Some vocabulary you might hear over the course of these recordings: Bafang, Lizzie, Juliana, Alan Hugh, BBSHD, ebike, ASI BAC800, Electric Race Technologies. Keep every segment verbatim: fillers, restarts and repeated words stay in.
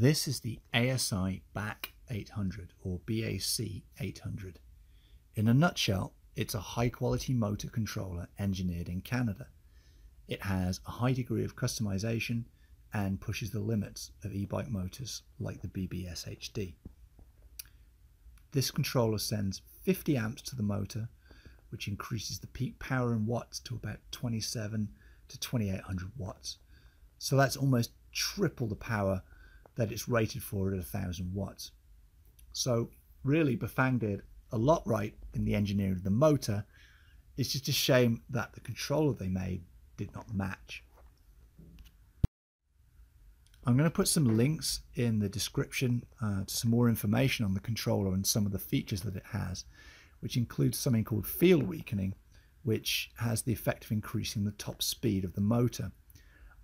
This is the A S I B A C eight hundred or B A C eight hundred. In a nutshell, it's a high-quality motor controller engineered in Canada. It has a high degree of customization and pushes the limits of e-bike motors like the B B S H D. This controller sends fifty amps to the motor, which increases the peak power in watts to about twenty-seven to twenty-eight hundred watts. So that's almost triple the power that it's rated for at one thousand watts. So really, Bafang did a lot right in the engineering of the motor. It's just a shame that the controller they made did not match. I'm going to put some links in the description uh, to some more information on the controller and some of the features that it has, which includes something called field weakening, which has the effect of increasing the top speed of the motor.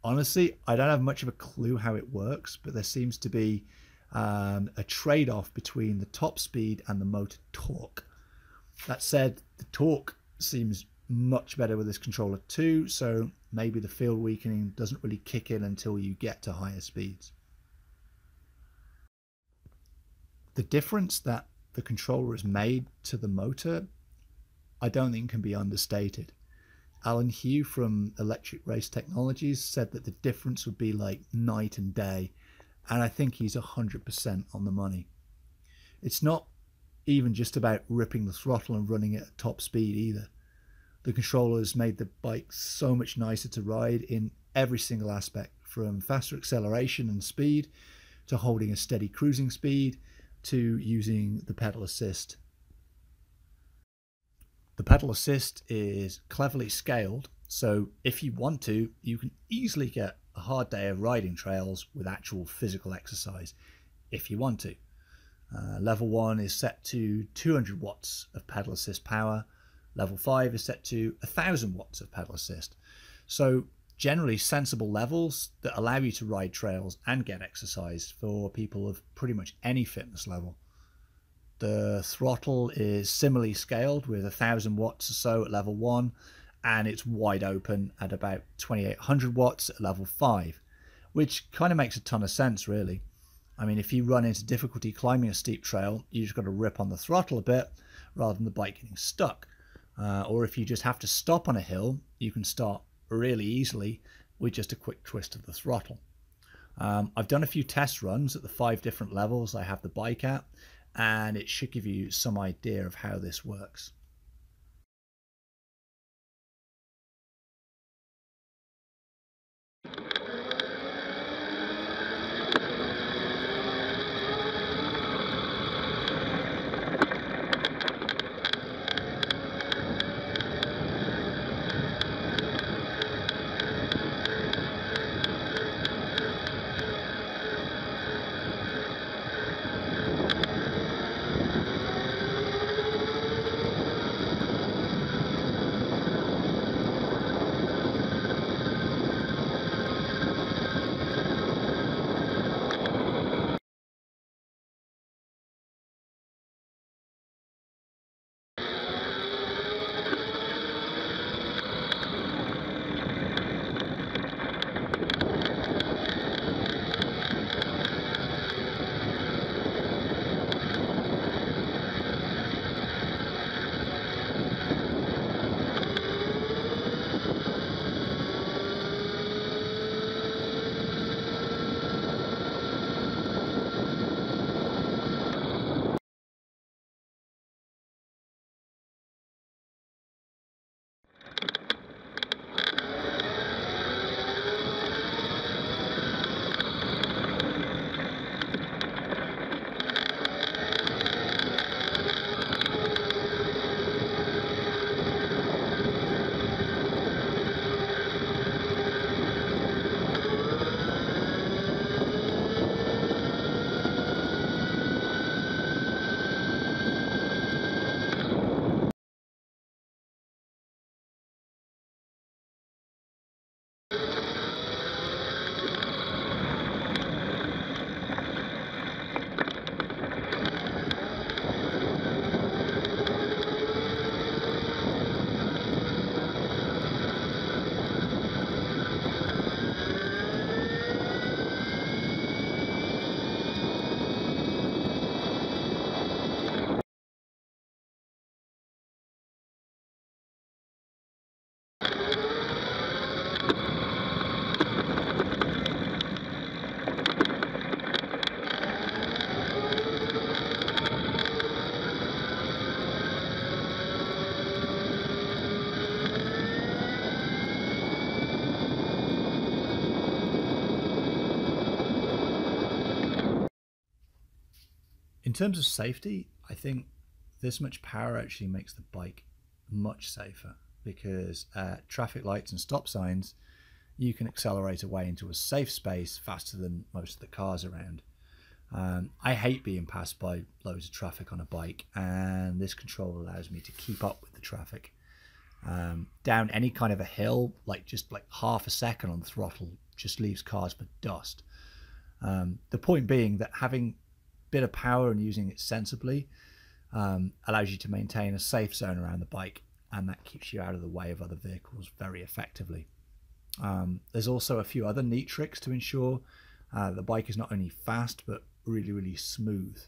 Honestly, I don't have much of a clue how it works, but there seems to be um, a trade-off between the top speed and the motor torque. That said, the torque seems much better with this controller too, so maybe the field weakening doesn't really kick in until you get to higher speeds. The difference that the controller is made to the motor, I don't think can be understated. Alan Hugh from Electric Race Technologies said that the difference would be like night and day, and I think he's one hundred percent on the money. It's not even just about ripping the throttle and running it at top speed either. The controller has made the bike so much nicer to ride in every single aspect, from faster acceleration and speed, to holding a steady cruising speed, to using the pedal assist. The pedal assist is cleverly scaled, so if you want to, you can easily get a hard day of riding trails with actual physical exercise, if you want to. Uh, level one is set to two hundred watts of pedal assist power. Level five is set to one thousand watts of pedal assist. So generally sensible levels that allow you to ride trails and get exercise for people of pretty much any fitness level. The throttle is similarly scaled with one thousand watts or so at level one, and it's wide open at about twenty-eight hundred watts at level five, which kind of makes a ton of sense really. I mean, if you run into difficulty climbing a steep trail, you just got to rip on the throttle a bit rather than the bike getting stuck. Uh, or if you just have to stop on a hill, you can start really easily with just a quick twist of the throttle. Um, I've done a few test runs at the five different levels I have the bike at, and it should give you some idea of how this works. terms of safety, I think this much power actually makes the bike much safer, because uh, traffic lights and stop signs, you can accelerate away into a safe space faster than most of the cars around. Um, I hate being passed by loads of traffic on a bike, and this control allows me to keep up with the traffic. Um, down any kind of a hill, like just like half a second on throttle just leaves cars for dust. Um, the point being that having a bit of power and using it sensibly um, allows you to maintain a safe zone around the bike, and that keeps you out of the way of other vehicles very effectively. Um, there's also a few other neat tricks to ensure uh, the bike is not only fast but really really smooth.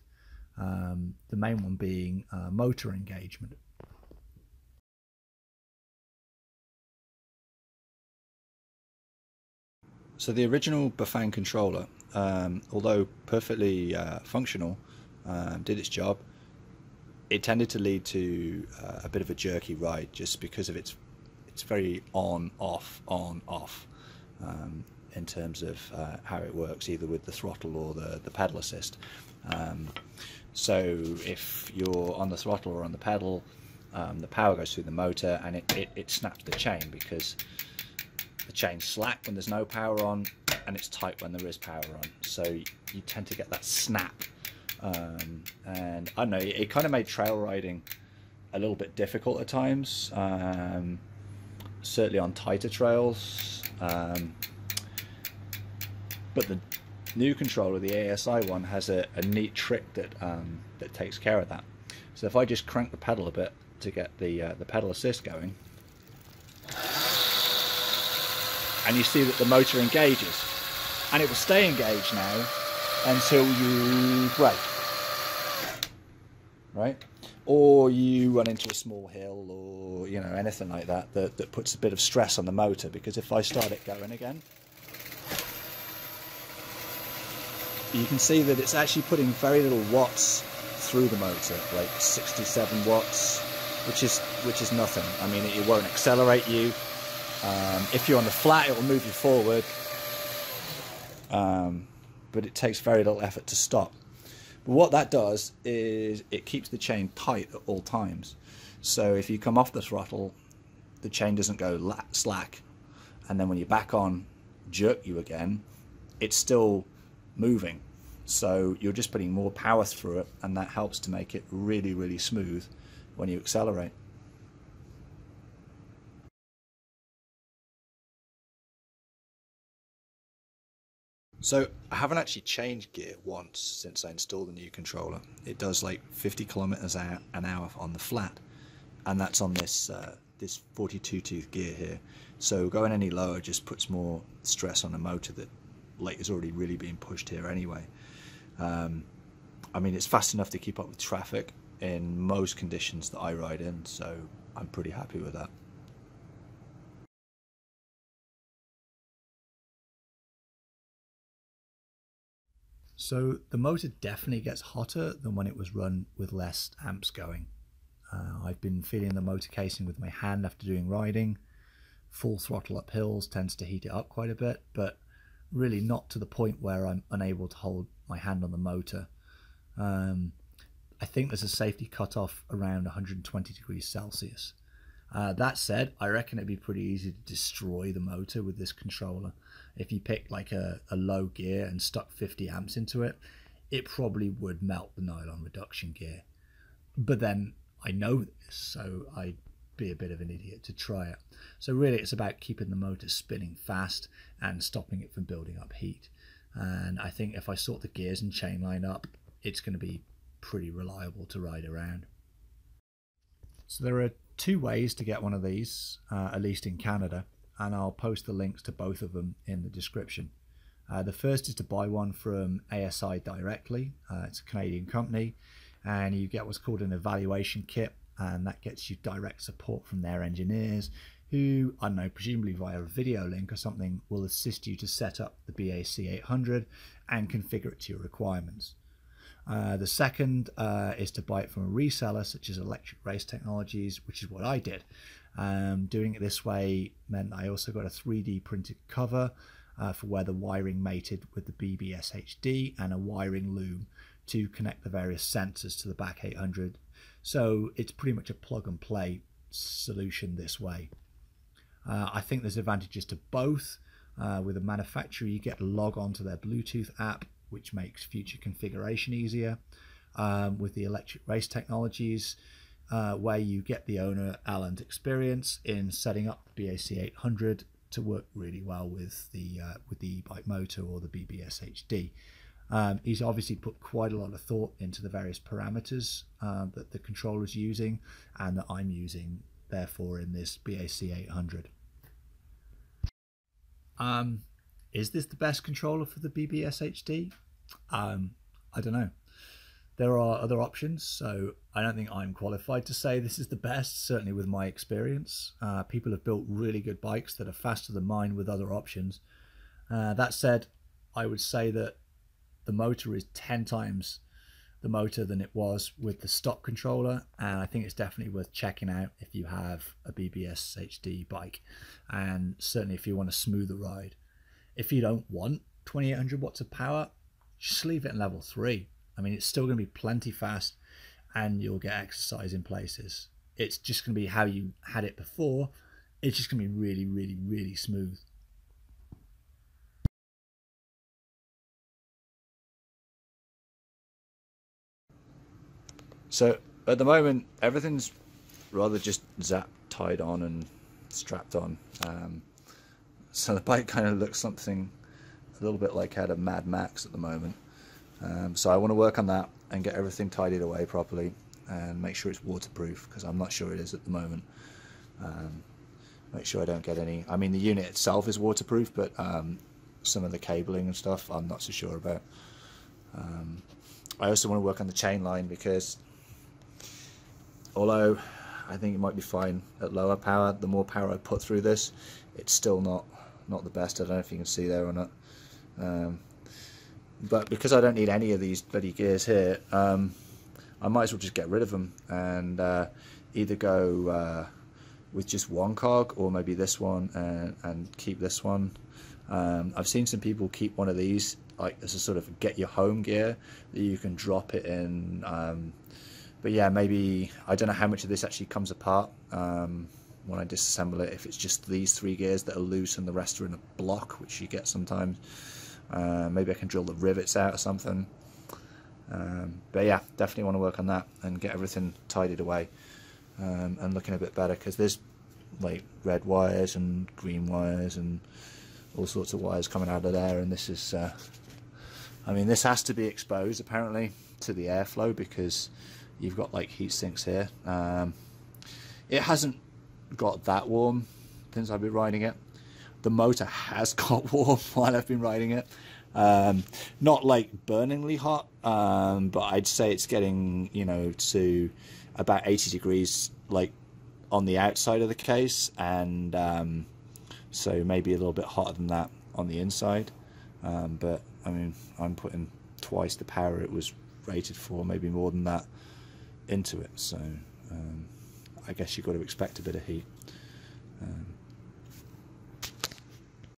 Um, the main one being uh, motor engagement. So the original Bafang controller, um, although perfectly uh, functional, um, did its job, it tended to lead to uh, a bit of a jerky ride just because of its it's very on, off, on, off um, in terms of uh, how it works, either with the throttle or the, the pedal assist. Um, so if you're on the throttle or on the pedal, um, the power goes through the motor and it, it, it snaps the chain, because the chain's slack when there's no power on, and it's tight when there is power on. So you tend to get that snap. Um, and I don't know, it kind of made trail riding a little bit difficult at times, um, certainly on tighter trails. Um, but the new controller, the A S I one, has a, a neat trick that um, that takes care of that. So if I just crank the pedal a bit to get the uh, the pedal assist going, and you see that the motor engages, and it will stay engaged now until you brake, right? Or you run into a small hill, or you know, anything like that, that that puts a bit of stress on the motor, because if I start it going again, you can see that it's actually putting very little watts through the motor, like sixty-seven watts, which is which is nothing. I mean, it won't accelerate you. Um, if you're on the flat, it will move you forward, um, but it takes very little effort to stop. But what that does is it keeps the chain tight at all times. So if you come off the throttle, the chain doesn't go slack, and then when you back on, jerk you again, it's still moving. So you're just putting more power through it, and that helps to make it really, really smooth when you accelerate. So I haven't actually changed gear once since I installed the new controller. It does like fifty kilometers an hour on the flat, and that's on this uh, this forty-two tooth gear here. So going any lower just puts more stress on a motor that like is already really being pushed here anyway. Um, I mean, it's fast enough to keep up with traffic in most conditions that I ride in, so I'm pretty happy with that. So the motor definitely gets hotter than when it was run with less amps going. Uh, I've been feeling the motor casing with my hand after doing riding. Full throttle up hills tends to heat it up quite a bit, but really not to the point where I'm unable to hold my hand on the motor. Um, I think there's a safety cutoff around one hundred twenty degrees Celsius. Uh, that said, I reckon it'd be pretty easy to destroy the motor with this controller. If you pick like a, a low gear and stuck fifty amps into it, it probably would melt the nylon reduction gear. But then I know this, so I'd be a bit of an idiot to try it. So really it's about keeping the motor spinning fast and stopping it from building up heat. And I think if I sort the gears and chain line up, it's going to be pretty reliable to ride around. So there are two ways to get one of these, uh, at least in Canada, and I'll post the links to both of them in the description. Uh, the first is to buy one from A S I directly. Uh, it's a Canadian company, and you get what's called an evaluation kit, and that gets you direct support from their engineers who, I don't know, presumably via a video link or something, will assist you to set up the B A C eight hundred and configure it to your requirements. Uh, the second uh, is to buy it from a reseller such as Electric Race Technologies, which is what I did. Um, doing it this way meant I also got a three D printed cover uh, for where the wiring mated with the B B S H D and a wiring loom to connect the various sensors to the B A C eight hundred. So it's pretty much a plug and play solution this way. Uh, I think there's advantages to both. Uh, with a manufacturer, you get to log on to their Bluetooth app, which makes future configuration easier. Um, with the Electric Race Technologies, uh, where you get the owner, Alan's experience in setting up the B A C eight hundred to work really well with the uh, with the e-bike motor or the B B S H D. Um, he's obviously put quite a lot of thought into the various parameters uh, that the controller is using and that I'm using, therefore, in this B A C eight hundred. Um, is this the best controller for the B B S H D? Um, I don't know. There are other options, so I don't think I'm qualified to say this is the best, certainly with my experience. Uh, people have built really good bikes that are faster than mine with other options. Uh, that said, I would say that the motor is ten times the motor than it was with the stock controller, and I think it's definitely worth checking out if you have a B B S H D bike, and certainly if you want a smoother ride. If you don't want twenty-eight hundred watts of power, just leave it in level three. I mean, it's still going to be plenty fast and you'll get exercise in places. It's just going to be how you had it before. It's just going to be really, really, really smooth. So at the moment, everything's rather just zapped, tied on and strapped on. Um, so the bike kind of looks something a little bit like out of Mad Max at the moment. Um, so I want to work on that and get everything tidied away properly and make sure it's waterproof, because I'm not sure it is at the moment. Um, make sure I don't get any, I mean the unit itself is waterproof, but um, some of the cabling and stuff I'm not so sure about. Um, I also want to work on the chain line, because although I think it might be fine at lower power, the more power I put through this, it's still not, not the best. I don't know if you can see there or not. Um, But because I don't need any of these bloody gears here, um, I might as well just get rid of them and uh, either go uh, with just one cog, or maybe this one and, and keep this one. Um, I've seen some people keep one of these like as a sort of get your home gear that you can drop it in. Um, but yeah, maybe, I don't know how much of this actually comes apart um, when I disassemble it, if it's just these three gears that are loose and the rest are in a block, which you get sometimes. Uh, maybe I can drill the rivets out or something, um, but yeah, definitely want to work on that and get everything tidied away um, and looking a bit better, because there's like red wires and green wires and all sorts of wires coming out of there, and this is uh, I mean, this has to be exposed apparently to the airflow, because you've got like heat sinks here. Um, it hasn't got that warm since I've been riding it. The motor has got warm while I've been riding it. Um, not like burningly hot, um, but I'd say it's getting, you know, to about eighty degrees, like on the outside of the case, and um, so maybe a little bit hotter than that on the inside. Um, but I mean, I'm putting twice the power it was rated for, maybe more than that, into it. So um, I guess you've got to expect a bit of heat. Um,